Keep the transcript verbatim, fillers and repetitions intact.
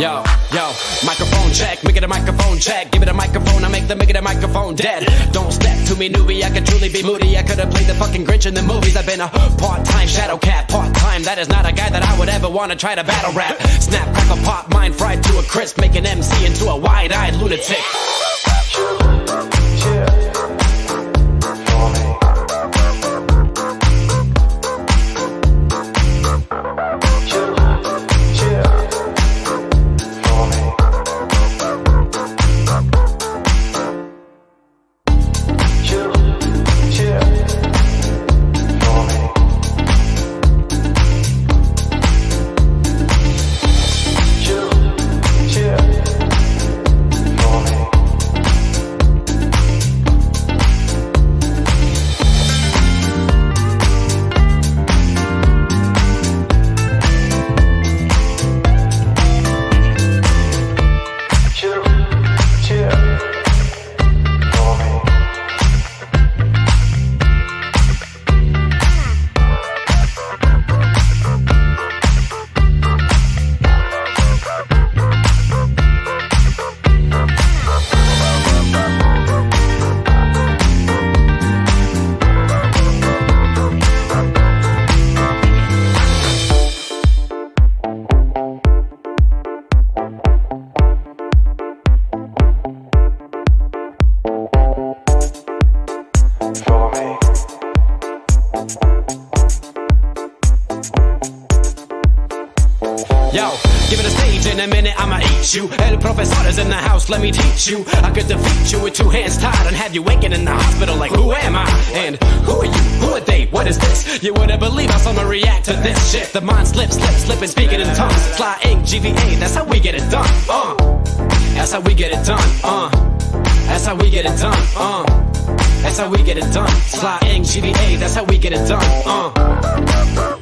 Yo, yo, microphone check, make it a microphone check. Give it a microphone, I make the make it a microphone dead. Don't step to me, newbie, I could truly be moody. I could've played the fucking Grinch in the movies. I've been a part-time shadow cat, part-time. That is not a guy that I would ever wanna try to battle rap. Snap, crack a pop, mind fried to a crisp. Make an M C into a wide-eyed lunatic. Yo, give it a stage in a minute, I'ma eat you. El Profesor is in the house, let me teach you. I could defeat you with two hands tied and have you waking in the hospital like, who am I? And who are you? Who are they? What is this? You wouldn't believe how someone react to this shit. The mind slips, slips, slipping, speaking in tongues. Sly Ink G V A, that's how we get it done, uh. That's how we get it done, uh. That's how we get it done, uh. That's how we get it done. Sly Ink G V A, that's how we get it done, uh.